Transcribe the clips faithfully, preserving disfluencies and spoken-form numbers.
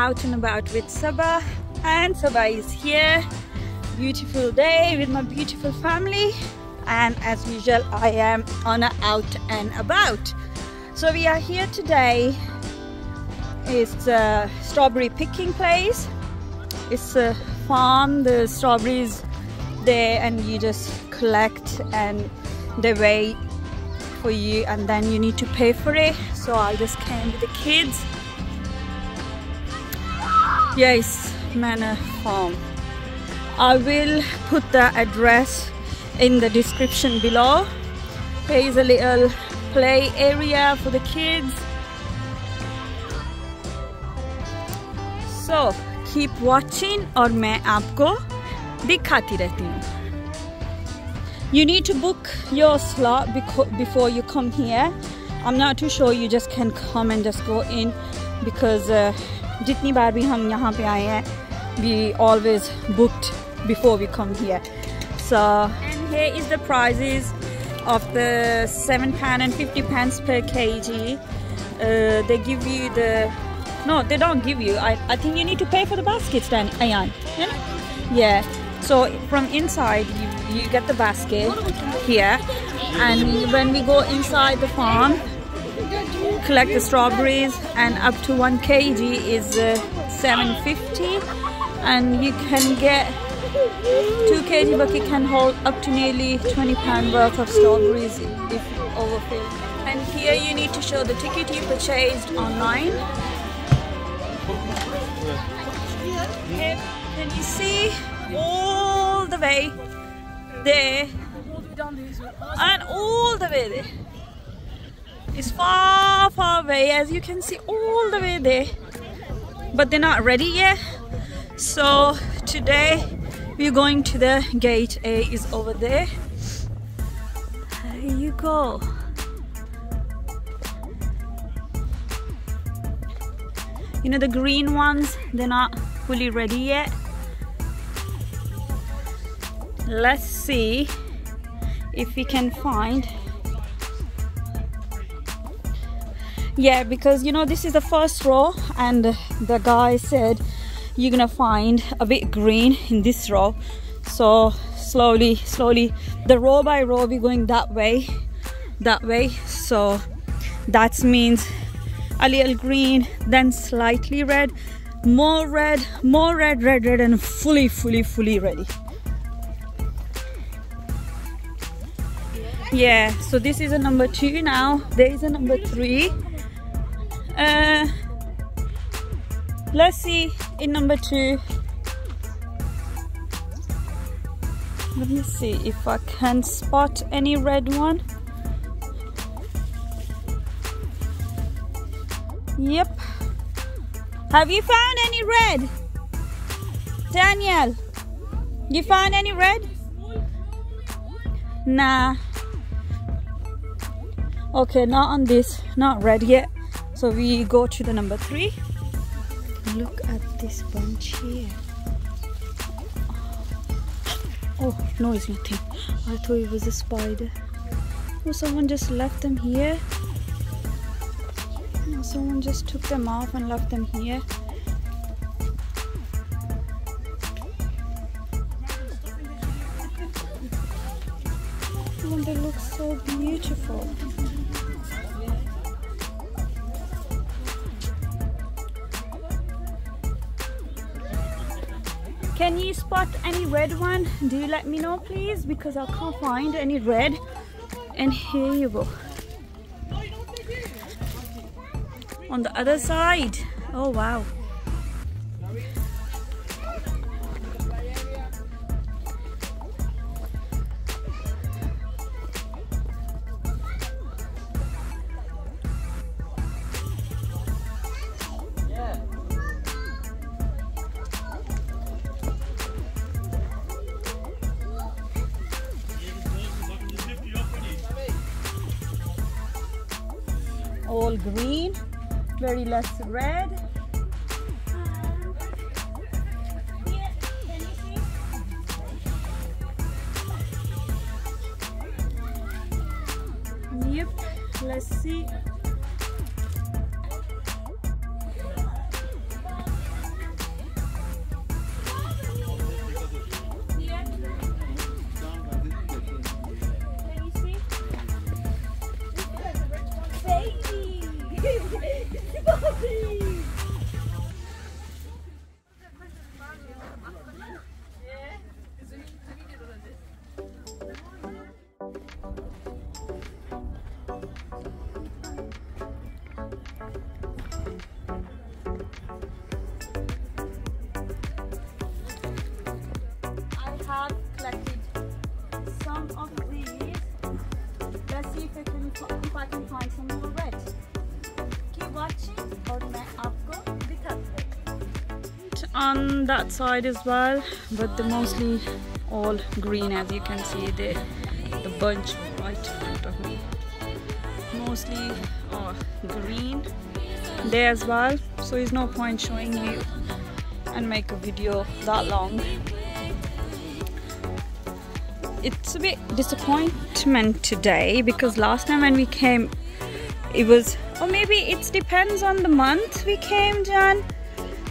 out and about with Saba, and Saba is here. Beautiful day with my beautiful family, and as usual I am on a out and about. So we are here today. It's a strawberry picking place. It's a farm, the strawberries there, and you just collect and they wait for you, and then you need to pay for it. So I just came with the kids. Yes, Manor Farm. I will put the address in the description below. There is a little play area for the kids. So keep watching और मैं आपको दिखाती रहती हूँ. You need to book your slot before you come here. I'm not too sure, you just can come and just go in, because uh, jitni baar bhi hum yahan pe aaye hain, we always booked before we come here. So, and here is the prices of the seven pound and fifty pence per kg. Uh, they give you the, no, they don't give you. I, I think you need to pay for the baskets then, Ayan. Yeah. yeah. So from inside, you, you get the basket here, and when we go inside the farm, collect the strawberries, and up to one kg is uh, seven fifty, and you can get two kg bucket can hold up to nearly twenty pound worth of strawberries if overfilled. And here you need to show the ticket you purchased online. Here, can you see all the way there, and all the way there? It's far, far away, as you can see, all the way there, but they're not ready yet. So today we're going to the gate. A is over there. There you go. You know, the green ones, they're not fully ready yet. Let's see if we can find. Yeah, because you know, this is the first row, and the guy said you're gonna find a bit green in this row. So slowly, slowly, the row by row, we're going that way, that way. So that means a little green, then slightly red, more red, more red, red, red, and fully, fully, fully ready. Yeah, so this is a number two now. There is a number three. Uh, let's see in number two. Let me see if I can spot any red one. Yep. Have you found any red? Daniel, you found any red? Nah. Okay, not on this, not red yet. So we go to the number three. Look at this bunch here. Oh, no, it's nothing. I thought it was a spider. Oh, someone just left them here. Oh, someone just took them off and left them here. Oh, they look so beautiful. Can you spot any red one? Do you let me know, please, because I can't find any red. And here you go. On the other side. Oh wow. All green, very less red. Yep, let's see. of these. Let's see if I can, if I can find some more red. Keep watching or मैं आपको दिखाऊंगी. On that side as well, but they're mostly all green, as you can see there, the bunch right in front of me, mostly are green there as well. So there's no point showing you and make a video that long. It's a bit disappointment today, because last time when we came it was, or maybe it depends on the month we came, Jan.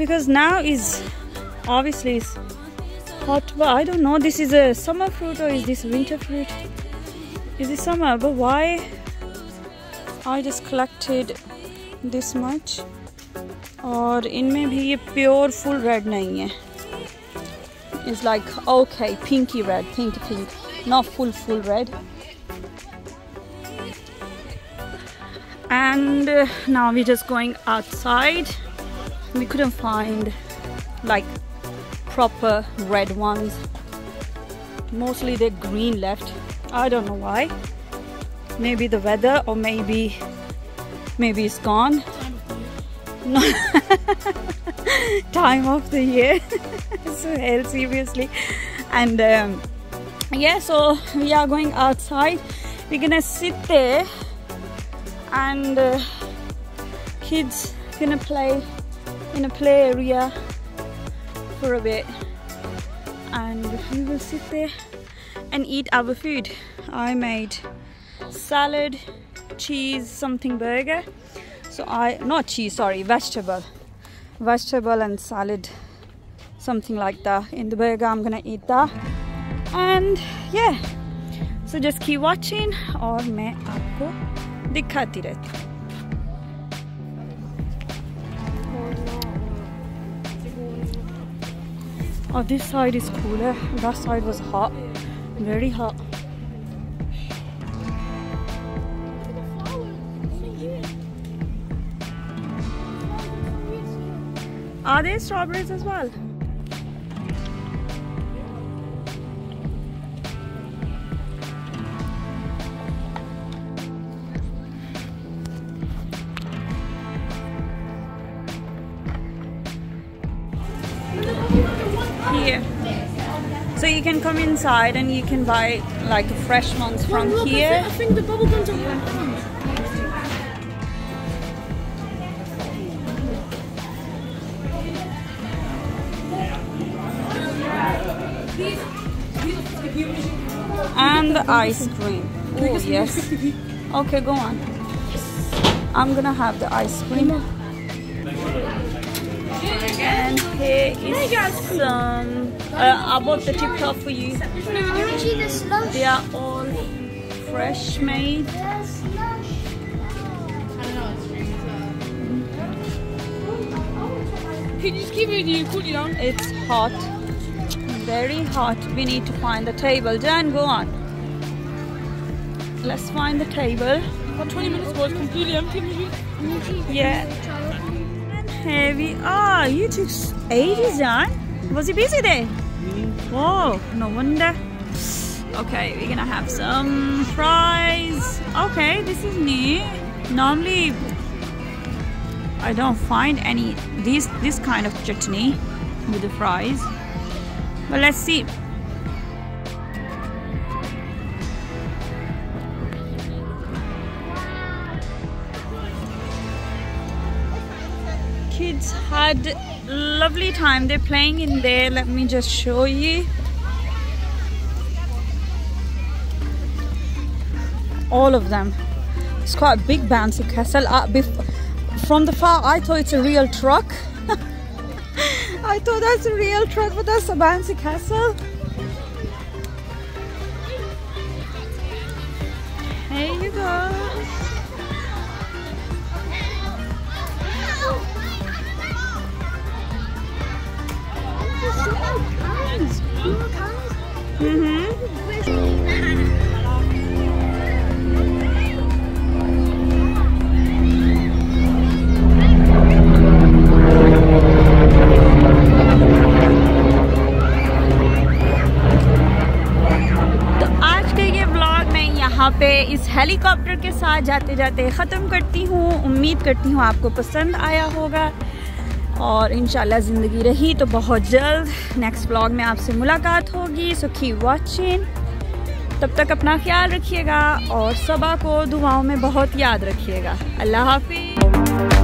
Because now is obviously it's hot, but I don't know, this is a summer fruit or is this winter fruit? Is this summer? But why I just collected this much? Or inme bhi ye pure full red nahi hai. It's like okay, pinky red, pinky pink, not full full red. And uh, now we're just going outside. We couldn't find like proper red ones, mostly they're green left. I don't know why, maybe the weather, or maybe maybe it's gone. No. Time of the year. So hell, seriously. And um, yeah, so we are going outside, we're gonna sit there and uh, kids gonna play in a play area for a bit, and we will sit there and eat our food. I made salad, cheese, something burger. So I, not cheese, sorry, vegetable. Vegetable and salad, something like that. In the burger, I'm gonna eat that. And yeah, so just keep watching or main aapko dikhati rehti. Oh, this side is cooler. That side was hot, very hot. Are there strawberries as well? Here. So you can come inside and you can buy like fresh ones from no, look, here. I think, I think the bubble gums are red ones. And the ice cream. Oh yes. Okay, go on. I'm gonna have the ice cream. And here is some. Uh, I bought the Tip Top for you. They are all fresh made. Can you just give me the cool down? It's hot, very hot. We need to find the table. Jan, go on. Let's find the table. About twenty minutes was completely empty. Yeah. Here we are. You took ages, Jan. Was he busy there? Whoa, no wonder. Okay, we're gonna have some fries. Okay, this is new. Normally, I don't find any these this kind of chutney with the fries. But let's see. Kids had lovely time, they're playing in there. Let me just show you. All of them. It's quite a big bouncy castle. Uh, from the far I thought it's a real truck. I thought that's a real truck, but that's a bouncy castle. Here you go. Mm-hmm. यहाँ पे इस helicopter के साथ जाते जाते ख़त्म करती हूँ। उम्मीद करती हूँ आपको पसंद आया होगा और इंशाल्लाह ज़िंदगी रही तो बहुत जल्द नेक्स्ट व्लॉग में आपसे मुलाकात होगी। सो कीप वॉचिंग, तब तक अपना ख्याल रखिएगा और सबा को दुआओं में बहुत याद रखिएगा। अल्लाह हाफिज़।